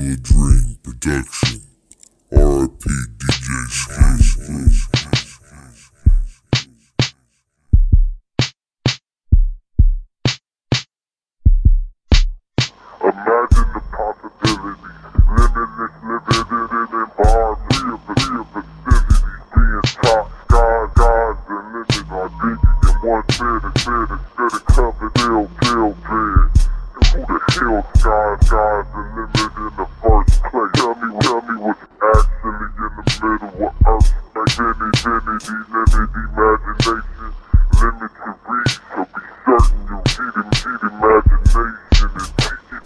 you with Dream Production. R. P. D. J. Screw. Imagine the possibility, limitless living in bars, real facilities, being top guys and living our digits in one bed instead of covered ill bed. Who the hell guys and living in the first place? Tell me what's actually in the middle of earth. Like infinity, limited imagination, limited reach, so be certain you need imagination and practice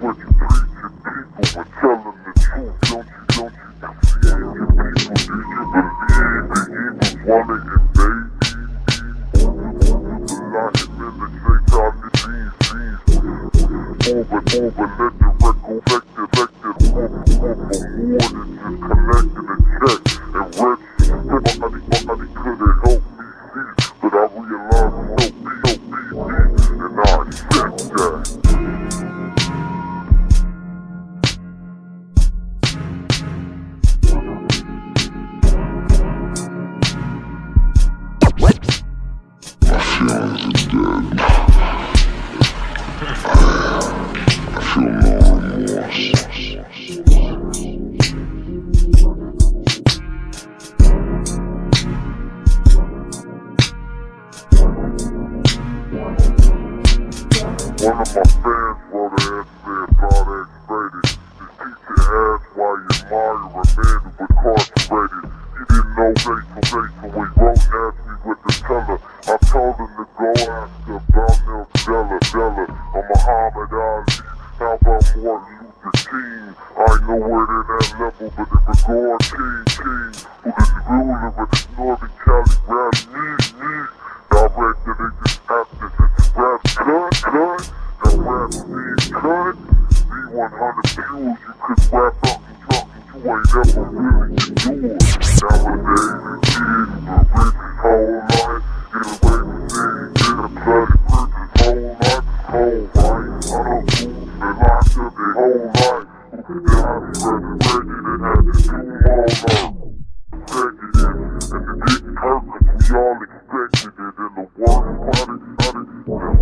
what you preach and people were telling the truth. Don't you see your people? Do you believe the evils wanna invade me? Over, let the record collected for more than just collecting a check and rich. Nobody could've helped me see, but I realized so and I accept that. One of my fans wrote an essay about X-Raided. His teacher asked why Myra man was incarcerated. He didn't know Rachel. He wrote and asked me what to tell her. I told him to go after about Bella, or Muhammad Ali. How about Martin Luther King? I know it in that level, but in regard King, who the ruler of the Northern Cali rap need. Directed in this actors and rap cut. The rap scene cut. B100 views, you could rap up and something you ain't ever really endured. Nowadays, you kids were rich his whole life. Get away from things, get a bloody rich his whole life. Other fools, they locked up their whole life. They had to graduate and had to do all life. And it didn't hurt cause we all expected it. And the worst part is that we all DJ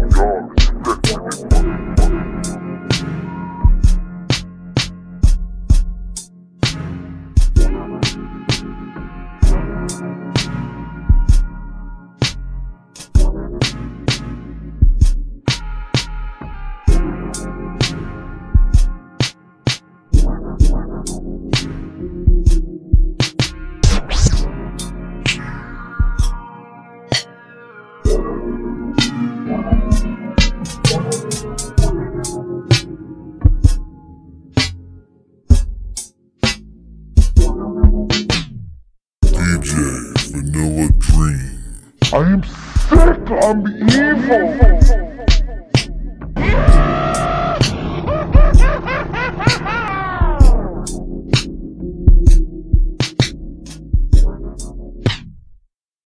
Vanilla Dream. I am sick, I'm evil.